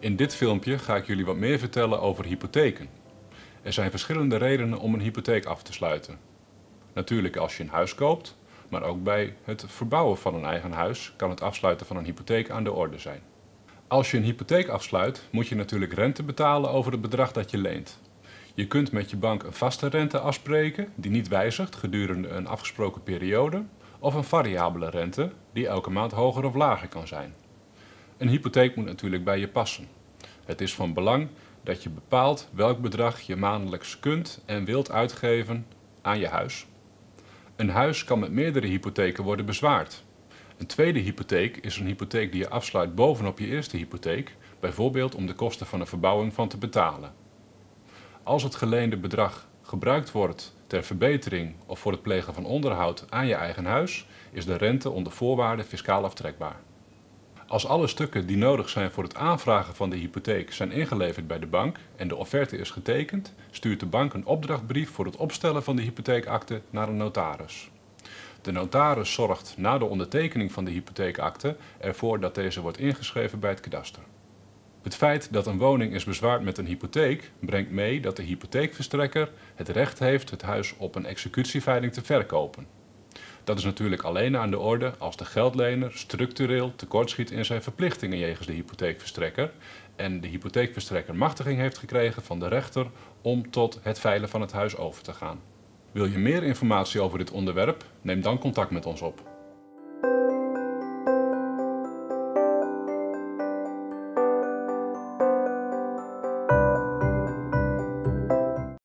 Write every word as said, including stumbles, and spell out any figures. In dit filmpje ga ik jullie wat meer vertellen over hypotheken. Er zijn verschillende redenen om een hypotheek af te sluiten. Natuurlijk als je een huis koopt, maar ook bij het verbouwen van een eigen huis kan het afsluiten van een hypotheek aan de orde zijn. Als je een hypotheek afsluit, moet je natuurlijk rente betalen over het bedrag dat je leent. Je kunt met je bank een vaste rente afspreken die niet wijzigt gedurende een afgesproken periode, of een variabele rente die elke maand hoger of lager kan zijn. Een hypotheek moet natuurlijk bij je passen. Het is van belang dat je bepaalt welk bedrag je maandelijks kunt en wilt uitgeven aan je huis. Een huis kan met meerdere hypotheken worden bezwaard. Een tweede hypotheek is een hypotheek die je afsluit bovenop je eerste hypotheek, bijvoorbeeld om de kosten van een verbouwing van te betalen. Als het geleende bedrag gebruikt wordt ter verbetering of voor het plegen van onderhoud aan je eigen huis, is de rente onder voorwaarden fiscaal aftrekbaar. Als alle stukken die nodig zijn voor het aanvragen van de hypotheek zijn ingeleverd bij de bank en de offerte is getekend, stuurt de bank een opdrachtbrief voor het opstellen van de hypotheekakte naar een notaris. De notaris zorgt na de ondertekening van de hypotheekakte ervoor dat deze wordt ingeschreven bij het kadaster. Het feit dat een woning is bezwaard met een hypotheek brengt mee dat de hypotheekverstrekker het recht heeft het huis op een executieveiling te verkopen. Dat is natuurlijk alleen aan de orde als de geldlener structureel tekortschiet in zijn verplichtingen jegens de hypotheekverstrekker en de hypotheekverstrekker machtiging heeft gekregen van de rechter om tot het veilen van het huis over te gaan. Wil je meer informatie over dit onderwerp? Neem dan contact met ons op.